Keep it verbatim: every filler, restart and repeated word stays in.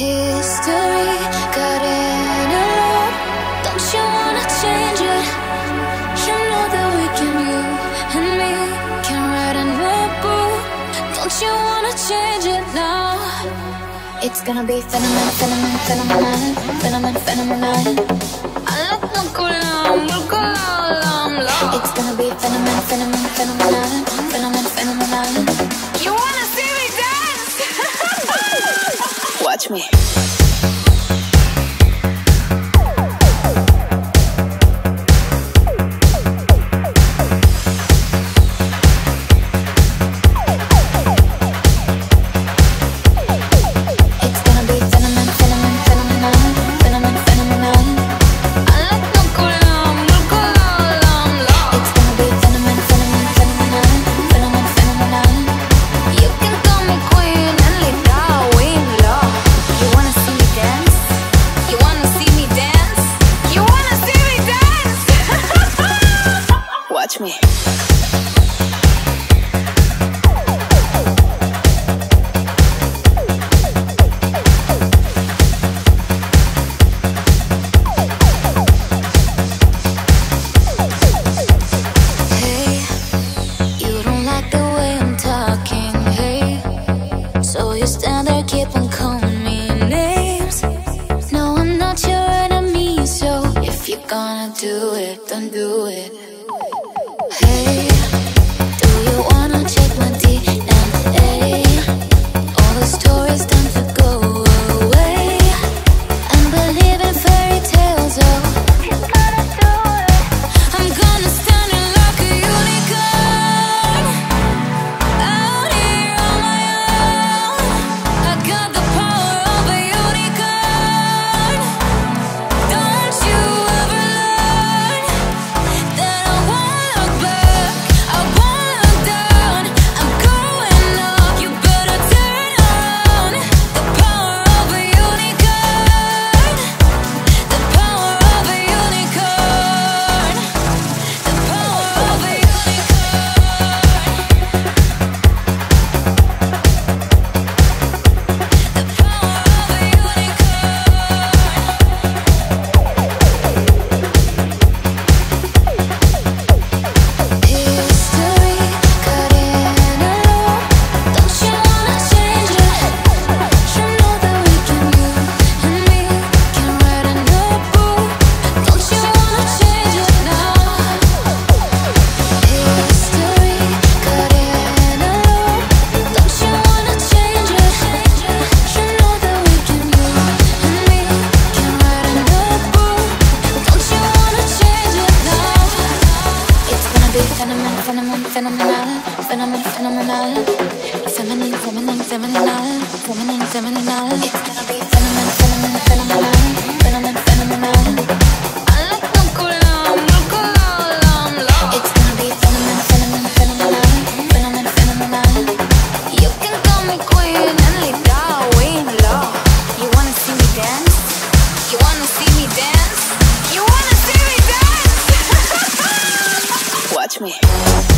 History got in a loop. Don't you wanna change it? You know that we can, you and me can write a new book. Don't you wanna change it now? It's gonna be phenomenon, phenomenon, phenomenon, phenomenon, phenomenon. I look no cool, look long, long. It's gonna be phenomenon, phenomenon, phenomenon, phenomenon, phenomenon. You wanna see me dance? Watch me. Me. Me.